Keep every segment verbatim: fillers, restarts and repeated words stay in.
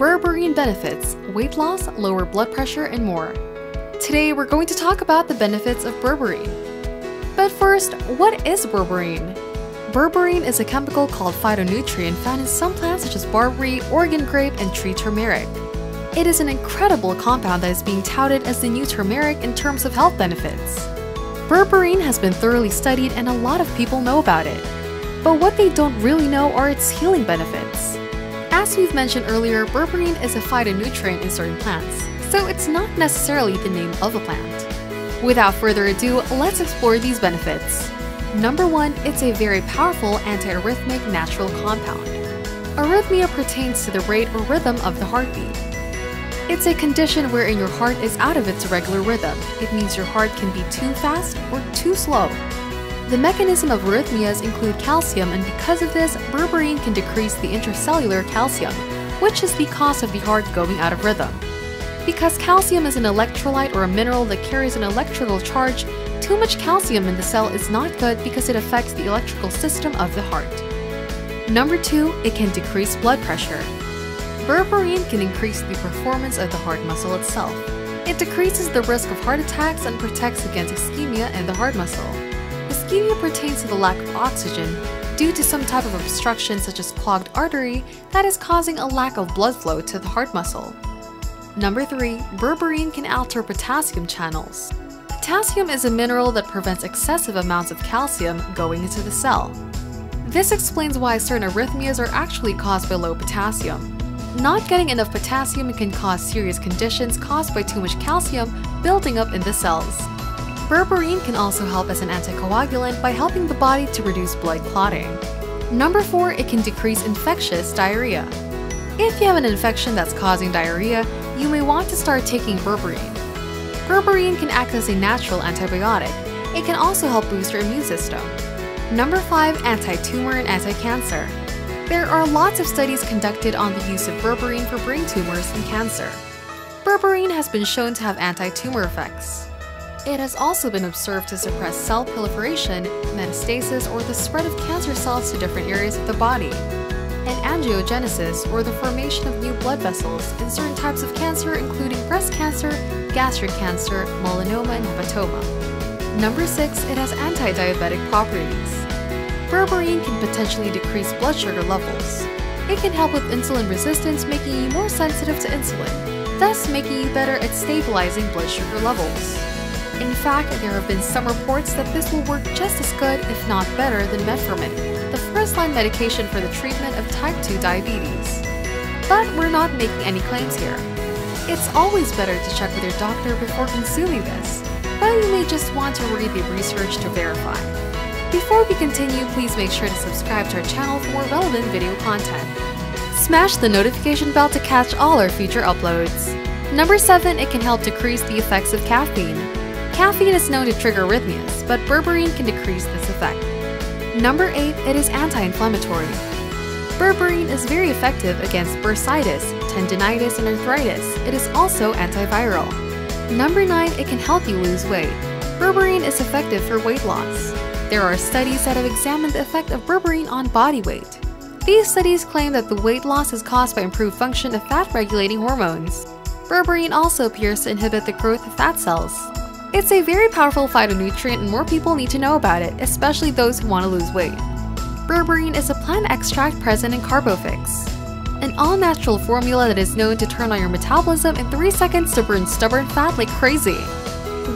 berberine benefits, weight loss, lower blood pressure, and more. Today we're going to talk about the benefits of berberine. But first, what is berberine? Berberine is a chemical called phytonutrient found in some plants such as barberry, Oregon grape, and tree turmeric. It is an incredible compound that is being touted as the new turmeric in terms of health benefits. Berberine has been thoroughly studied and a lot of people know about it. But what they don't really know are its healing benefits. As we've mentioned earlier, berberine is a phytonutrient in certain plants, so it's not necessarily the name of a plant. Without further ado, let's explore these benefits. Number one, it's a very powerful antiarrhythmic natural compound. Arrhythmia pertains to the rate or rhythm of the heartbeat. It's a condition wherein your heart is out of its regular rhythm. It means your heart can be too fast or too slow. The mechanism of arrhythmias include calcium, and because of this, berberine can decrease the intracellular calcium, which is the cause of the heart going out of rhythm. Because calcium is an electrolyte or a mineral that carries an electrical charge, too much calcium in the cell is not good because it affects the electrical system of the heart. Number two, it can decrease blood pressure. Berberine can increase the performance of the heart muscle itself. It decreases the risk of heart attacks and protects against ischemia in the heart muscle. Ischemia pertains to the lack of oxygen due to some type of obstruction such as clogged artery that is causing a lack of blood flow to the heart muscle. Number three, berberine can alter potassium channels. Potassium is a mineral that prevents excessive amounts of calcium going into the cell. This explains why certain arrhythmias are actually caused by low potassium. Not getting enough potassium can cause serious conditions caused by too much calcium building up in the cells. Berberine can also help as an anticoagulant by helping the body to reduce blood clotting. Number four, it can decrease infectious diarrhea. If you have an infection that's causing diarrhea, you may want to start taking berberine. Berberine can act as a natural antibiotic. It can also help boost your immune system. Number five, anti-tumor and anti-cancer. There are lots of studies conducted on the use of berberine for brain tumors and cancer. Berberine has been shown to have anti-tumor effects. It has also been observed to suppress cell proliferation, metastasis, or the spread of cancer cells to different areas of the body, and angiogenesis, or the formation of new blood vessels, in certain types of cancer including breast cancer, gastric cancer, melanoma, and hepatoma. Number six, it has anti-diabetic properties. Berberine can potentially decrease blood sugar levels. It can help with insulin resistance, making you more sensitive to insulin, thus making you better at stabilizing blood sugar levels. In fact, there have been some reports that this will work just as good, if not better, than Metformin, the first-line medication for the treatment of type two diabetes. But we're not making any claims here. It's always better to check with your doctor before consuming this, but you may just want to read the research to verify. Before we continue, please make sure to subscribe to our channel for more relevant video content. Smash the notification bell to catch all our future uploads. Number seven, it can help decrease the effects of caffeine. Caffeine is known to trigger arrhythmias, but berberine can decrease this effect. Number eight, it is anti-inflammatory. Berberine is very effective against bursitis, tendinitis, and arthritis. It is also antiviral. Number nine, it can help you lose weight. Berberine is effective for weight loss. There are studies that have examined the effect of berberine on body weight. These studies claim that the weight loss is caused by improved function of fat-regulating hormones. Berberine also appears to inhibit the growth of fat cells. It's a very powerful phytonutrient and more people need to know about it, especially those who want to lose weight. Berberine is a plant extract present in CarboFix, an all-natural formula that is known to turn on your metabolism in three seconds to burn stubborn fat like crazy.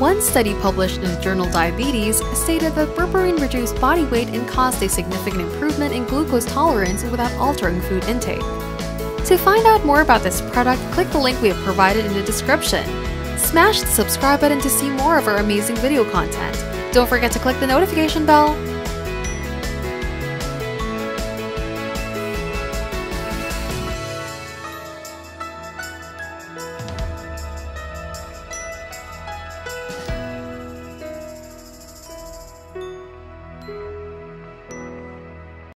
One study published in the journal Diabetes stated that berberine reduced body weight and caused a significant improvement in glucose tolerance without altering food intake. To find out more about this product, click the link we have provided in the description. Smash the subscribe button to see more of our amazing video content. Don't forget to click the notification bell.